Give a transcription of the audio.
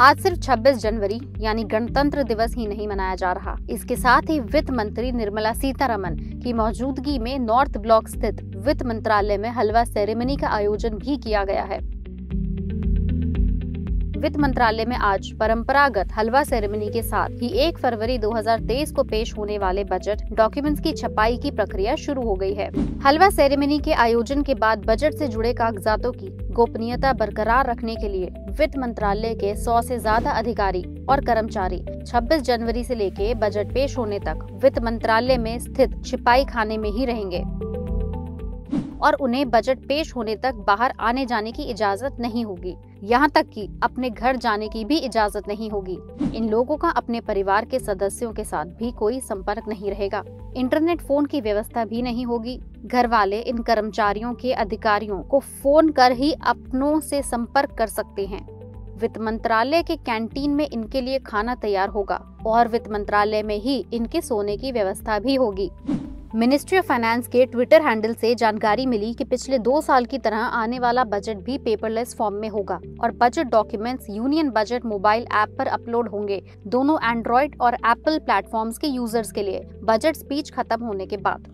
आज सिर्फ 26 जनवरी यानी गणतंत्र दिवस ही नहीं मनाया जा रहा, इसके साथ ही वित्त मंत्री निर्मला सीतारमन की मौजूदगी में नॉर्थ ब्लॉक स्थित वित्त मंत्रालय में हलवा सेरेमनी का आयोजन भी किया गया है। वित्त मंत्रालय में आज परंपरागत हलवा सेरेमनी के साथ ही 1 फरवरी 2023 को पेश होने वाले बजट डॉक्यूमेंट्स की छपाई की प्रक्रिया शुरू हो गई है। हलवा सेरेमनी के आयोजन के बाद बजट से जुड़े कागजातों की गोपनीयता बरकरार रखने के लिए वित्त मंत्रालय के 100 से ज्यादा अधिकारी और कर्मचारी 26 जनवरी से लेके बजट पेश होने तक वित्त मंत्रालय में स्थित छिपाई खाने में ही रहेंगे और उन्हें बजट पेश होने तक बाहर आने जाने की इजाजत नहीं होगी। यहाँ तक कि अपने घर जाने की भी इजाजत नहीं होगी। इन लोगों का अपने परिवार के सदस्यों के साथ भी कोई संपर्क नहीं रहेगा। इंटरनेट फोन की व्यवस्था भी नहीं होगी। घर वाले इन कर्मचारियों के अधिकारियों को फोन कर ही अपनों से संपर्क कर सकते हैं। वित्त मंत्रालय के कैंटीन में इनके लिए खाना तैयार होगा और वित्त मंत्रालय में ही इनके सोने की व्यवस्था भी होगी। मिनिस्ट्री ऑफ फाइनेंस के ट्विटर हैंडल से जानकारी मिली कि पिछले 2 साल की तरह आने वाला बजट भी पेपरलेस फॉर्म में होगा और budget documents union budget mobile app पर अपलोड होंगे, दोनों एंड्रॉइड और एप्पल प्लेटफॉर्म्स के यूजर्स के लिए बजट स्पीच खत्म होने के बाद।